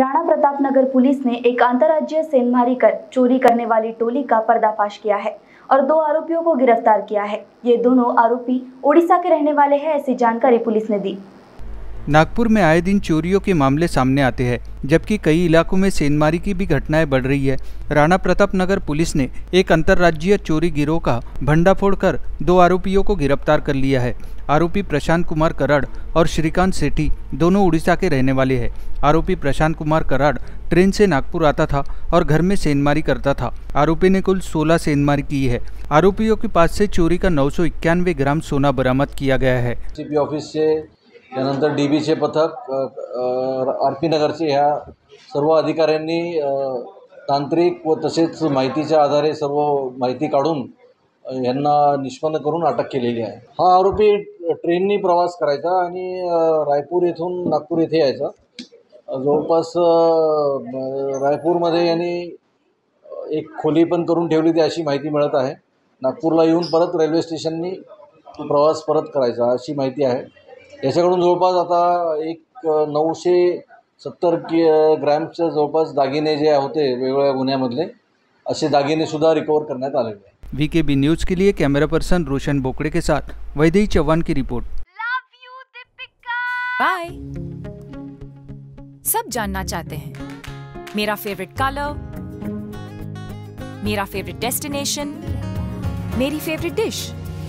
Rana Pratap Nagar police ने एक अंतर्राज्यीय सेंधमारी कर चोरी करने वाली टोली का पर्दाफाश किया है और 2 आरोपियों को गिरफ्तार किया है। ये दोनों आरोपी ओडिशा के रहने वाले हैं, ऐसी जानकारी पुलिस ने दी। नागपुर में आए दिन चोरियों के मामले सामने आते हैं, जबकि कई इलाकों में सेंधमारी की भी घटनाएं बढ़ रही है। राणा प्रताप नगर पुलिस ने एक अंतर्राज्यीय चोरी गिरोह का भंडाफोड़ कर 2 आरोपियों को गिरफ्तार कर लिया है। आरोपी प्रशांत कुमार कराड़ और श्रीकांत सेठी दोनों उड़ीसा के रहने वाले हैं। आरोपी प्रशांत कुमार कराड़ ट्रेन से नागपुर आता था और घर में सेंधमारी करता था। आरोपी ने कुल 16 सेंधमारी की है। आरोपियों के पास से चोरी का 991 ग्राम सोना बरामद किया गया है। सीपी ऑफिस से त्यानंतर डीबीचे पथक आरपी नगरचे ह्या सर्व अधिकाऱ्यांनी तांत्रिक व तसेच माहितीच्या आधारे सर्व माहिती काढून यांना निष्पन्न करून अटक केलेली आहे। हा आरोपी ट्रेननी प्रवास करायचा आणि रायपूर येथून नागपूर येथे यायचा। जवळपास रायपूरमध्ये यांनी एक खोली पण करून ठेवली ती अशी माहिती मिळत आहे। नागपूरला येऊन परत रेल्वे स्टेशननी तो प्रवास परत करायचा अशी माहिती आहे। याच्याकडून जवळपास आता एक 970 ग्रॅमच्या जवळपास दागिने जे होते वेगवेगळ्या गुन्ह्यामधले असे दागिने सुद्धा रिकवर करण्यात आले आहेत। VKB न्यूज के लिए कैमरा पर्सन रोशन बोकड़े के साथ वैदेही चौहान की रिपोर्ट। बाय। सब जानना चाहते हैं मेरा फेवरेट कलर, मेरा फेवरेट डेस्टिनेशन, मेरी फेवरेट डिश,